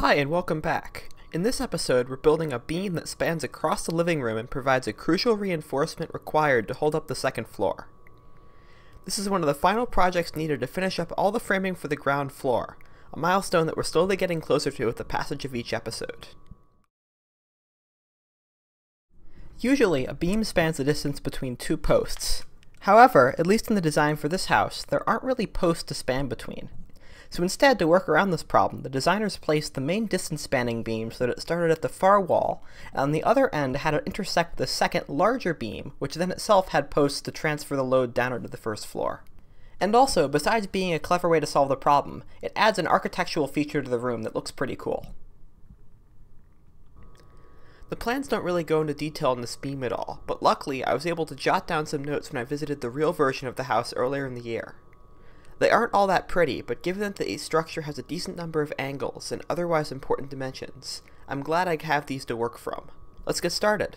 Hi and welcome back. In this episode, we're building a beam that spans across the living room and provides a crucial reinforcement required to hold up the second floor. This is one of the final projects needed to finish up all the framing for the ground floor, a milestone that we're slowly getting closer to with the passage of each episode. Usually, a beam spans the distance between two posts. However, at least in the design for this house, there aren't really posts to span between. So instead, to work around this problem, the designers placed the main distance-spanning beam so that it started at the far wall, and on the other end had it intersect the second, larger beam, which then itself had posts to transfer the load downward to the first floor. And also, besides being a clever way to solve the problem, it adds an architectural feature to the room that looks pretty cool. The plans don't really go into detail in this beam at all, but luckily I was able to jot down some notes when I visited the real version of the house earlier in the year. They aren't all that pretty, but given that the structure has a decent number of angles and otherwise important dimensions, I'm glad I have these to work from. Let's get started!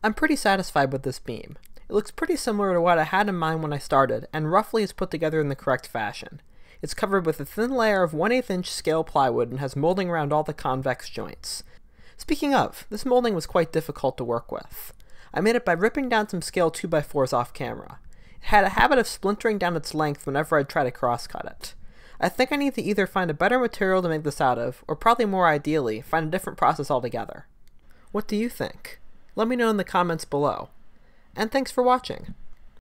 I'm pretty satisfied with this beam. It looks pretty similar to what I had in mind when I started, and roughly is put together in the correct fashion. It's covered with a thin layer of 1/8 inch scale plywood and has molding around all the convex joints. Speaking of, this molding was quite difficult to work with. I made it by ripping down some scale 2x4s off camera. It had a habit of splintering down its length whenever I'd try to cross-cut it. I think I need to either find a better material to make this out of, or probably more ideally, find a different process altogether. What do you think? Let me know in the comments below. And thanks for watching.